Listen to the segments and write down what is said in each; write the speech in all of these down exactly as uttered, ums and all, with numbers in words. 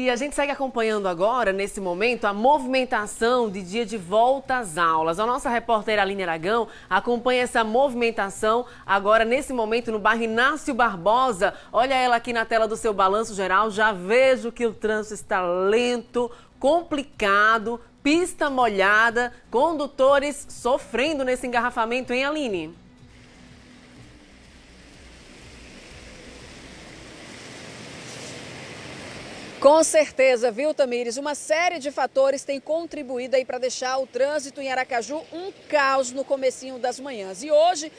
E a gente segue acompanhando agora, nesse momento, a movimentação de dia de volta às aulas. A nossa repórter Aline Aragão acompanha essa movimentação agora, nesse momento, no bairro Inácio Barbosa. Olha ela aqui na tela do seu balanço geral, já vejo que o trânsito está lento, complicado, pista molhada, condutores sofrendo nesse engarrafamento, hein, Aline? Com certeza, viu, Tamires? Uma série de fatores tem contribuído aí para deixar o trânsito em Aracaju um caos no comecinho das manhãs. E hoje,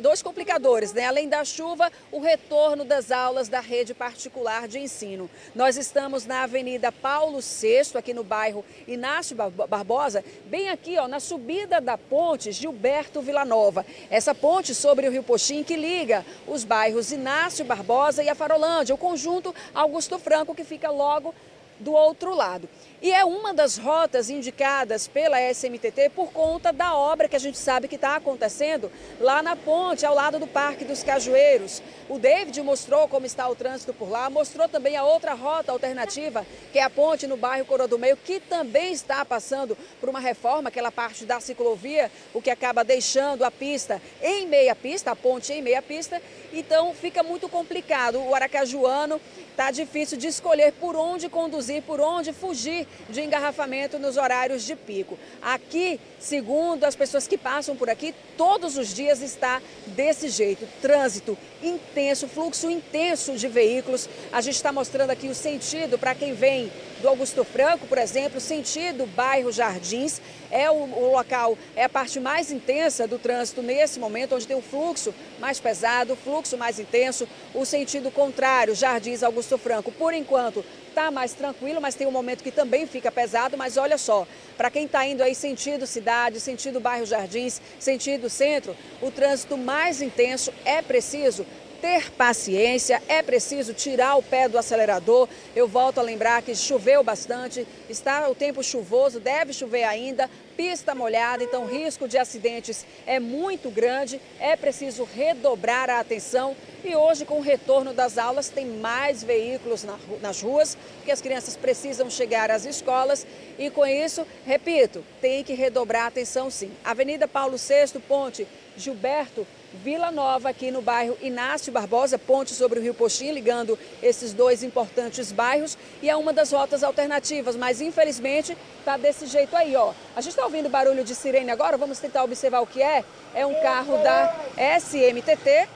dois complicadores, né? Além da chuva, o retorno das aulas da rede particular de ensino. Nós estamos na Avenida Paulo sexto, aqui no bairro Inácio Barbosa, bem aqui, ó, na subida da ponte Gilberto Vila Nova. Essa ponte sobre o Rio Poxim que liga os bairros Inácio Barbosa e a Farolândia, o conjunto Augusto Franco, que fica logo logo do outro lado. E é uma das rotas indicadas pela S M T T por conta da obra que a gente sabe que está acontecendo lá na ponte, ao lado do Parque dos Cajueiros. O David mostrou como está o trânsito por lá, mostrou também a outra rota alternativa, que é a ponte no bairro Coroa do Meio, que também está passando por uma reforma, aquela parte da ciclovia, o que acaba deixando a pista em meia pista, a ponte em meia pista. Então fica muito complicado. O aracajuano está difícil de escolher por onde conduzir, por onde fugir de engarrafamento nos horários de pico. Aqui, segundo as pessoas que passam por aqui, todos os dias está desse jeito. Trânsito intenso, fluxo intenso de veículos. A gente está mostrando aqui o sentido para quem vem do Augusto Franco, por exemplo, sentido bairro Jardins. É o, o local, é a parte mais intensa do trânsito nesse momento, onde tem um fluxo mais pesado, fluxo mais intenso. O sentido contrário, Jardins Augusto Franco, por enquanto está mais tranquilo, mas tem um momento que também fica pesado. Mas olha só, para quem está indo aí sentido cidade, sentido bairro Jardins, sentido centro, o trânsito mais intenso, é preciso ter paciência, é preciso tirar o pé do acelerador. Eu volto a lembrar que choveu bastante, está o tempo chuvoso, deve chover ainda, pista molhada, então o risco de acidentes é muito grande, é preciso redobrar a atenção. E hoje, com o retorno das aulas, tem mais veículos nas ruas, porque as crianças precisam chegar às escolas e, com isso, repito, tem que redobrar a atenção sim. Avenida Paulo sexto, ponte Gilberto Vila Nova, aqui no bairro Inácio Barbosa, ponte sobre o Rio Poxim, ligando esses dois importantes bairros, e é uma das rotas alternativas, mas infelizmente está desse jeito aí, ó. A gente está ouvindo barulho de sirene agora, vamos tentar observar o que é. É um carro da S M T T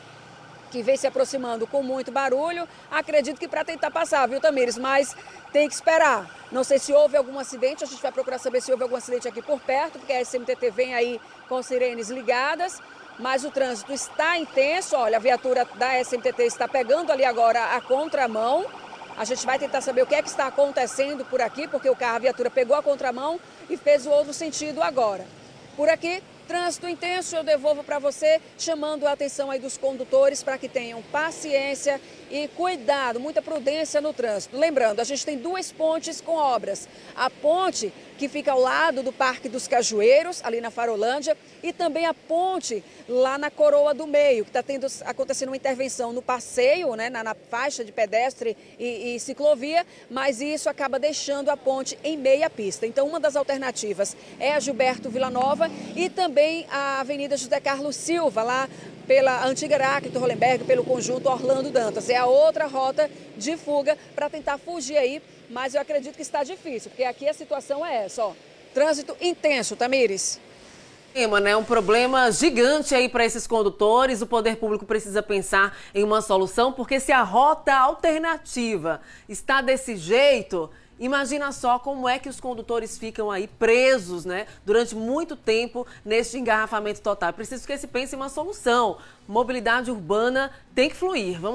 que vem se aproximando com muito barulho, acredito que para tentar passar, viu, Tamires? Mas tem que esperar. Não sei se houve algum acidente, a gente vai procurar saber se houve algum acidente aqui por perto, porque a S M T T vem aí com sirenes ligadas. Mas o trânsito está intenso, olha, a viatura da S M T T está pegando ali agora a contramão. A gente vai tentar saber o que é que está acontecendo por aqui, porque o carro, a viatura pegou a contramão e fez o outro sentido agora. Por aqui, trânsito intenso, eu devolvo para você, chamando a atenção aí dos condutores para que tenham paciência e cuidado, muita prudência no trânsito. Lembrando, a gente tem duas pontes com obras. A ponte que fica ao lado do Parque dos Cajueiros, ali na Farolândia, e também a ponte lá na Coroa do Meio, que está tendo, acontecendo uma intervenção no passeio, né, na, na faixa de pedestre e, e ciclovia, mas isso acaba deixando a ponte em meia pista. Então, uma das alternativas é a Gilberto Vila Nova e também a Avenida José Carlos Silva, lá pela antiga Heráclito Hollenberg, pelo conjunto Orlando Dantas. É a outra rota de fuga para tentar fugir aí, mas eu acredito que está difícil, porque aqui a situação é essa, ó. Trânsito intenso, Tamires. É um problema gigante aí para esses condutores. O poder público precisa pensar em uma solução, porque se a rota alternativa está desse jeito, imagina só como é que os condutores ficam aí presos, né, durante muito tempo neste engarrafamento total. Preciso que se pense em uma solução. Mobilidade urbana tem que fluir. Vamos